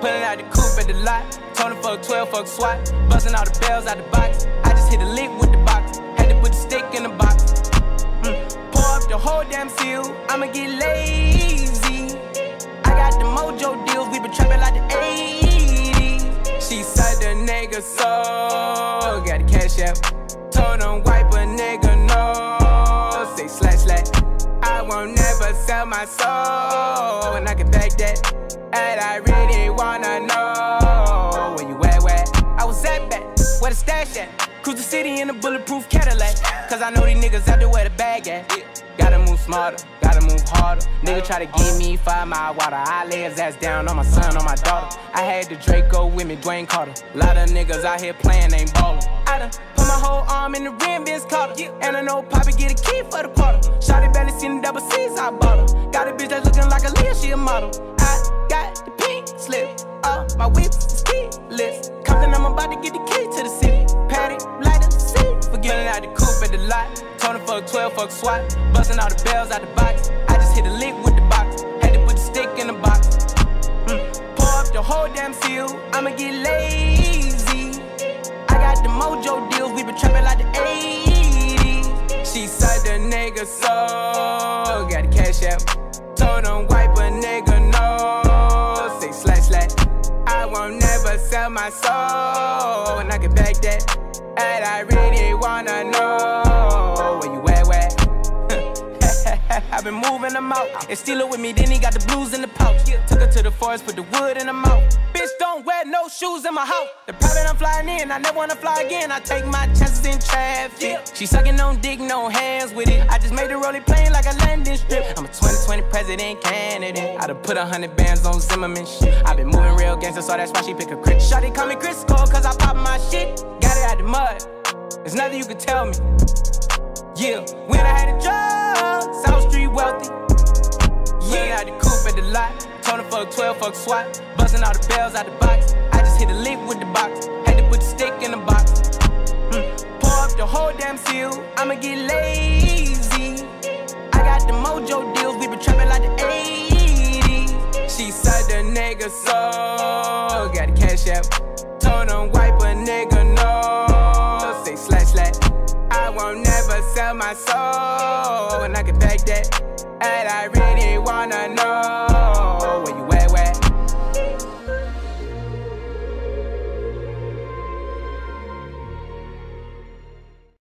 Pulling out the coupe at the lot. Told him fuck 12, fuck SWAT. Busting all the bells out the box. I just hit a lick with the box. Had to put the stick in the box. Pour up the whole damn seal. I'ma get lazy. I got the mojo deals. We been trapping like the 80s. She sucked a nigga soul. Got the cash out. Told him wipe a nigga no. Say slash slash. I won't never sell my soul. And I can back that. And I really wanna know where you at, where? I was at back, where the stash at? Cruise the city in a bulletproof Cadillac. Cause I know these niggas out there where the bag at. Gotta move smarter, gotta move harder. Nigga try to give me 5 mile water. I lay his ass down on my son, on my daughter. I had the Draco with me, Dwayne Carter. Lot of niggas out here playing, ain't ballin'. I done put my whole arm in the rim, Vince Carter. And I know Poppy get a key for the quarter. Shawty barely seen the double C's, I bought her. Got a bitch that's looking like a Leah, she a model. The pink slip, my whips, the ski list. Compton, I'm about to get the key to the city. Patty, light up the seat. Forgetting out the coupe at the lot. Told him fuck 12, fuck SWAT. Busting all the bells out the box. I just hit a lick with the box. Had to put the stick in the box. Pour up the whole damn seal. I'ma get lazy. I got the mojo deals. We been trapping like the 80s. She sucked the nigga soul. Got the cash out. Told him wipe a nigga no. I won't never sell my soul, and I can back that. And I really wanna know where you at, where? I've been moving them out. And steal it with me, then he got the blues in the pouch. Took her to the forest, put the wood in her mouth. Bitch, don't wear no shoes in my house. The private I'm flying in, I never wanna fly again. I take my chances in traffic. She sucking on dick, no hands with it. I just made the rolling plane like a landing strip. I'm a 2020 president candidate. I done put 100 bands on Zimmerman shit. I been moving real gangster, so that's why she pick a crit. Shawty call me Chris Cole, cause I pop my shit. Got it out the mud, there's nothing you can tell me. Yeah, when I had a job, South Street wealthy. Yeah, out the coupe at the lot. Told him fuck 12, fuck SWAT. Busting all the bells out the box. I just hit a lick with the box. Had to put the stick in the box. Pour up the whole damn seal. I'ma get lazy. I got the mojo deals. We been trapping like the 80s. She sucked a nigga soul. Got the cash out. Told him wipe a nigga no. Say slash slash. I won't never sell my soul. And I can back that. And I really wanna know.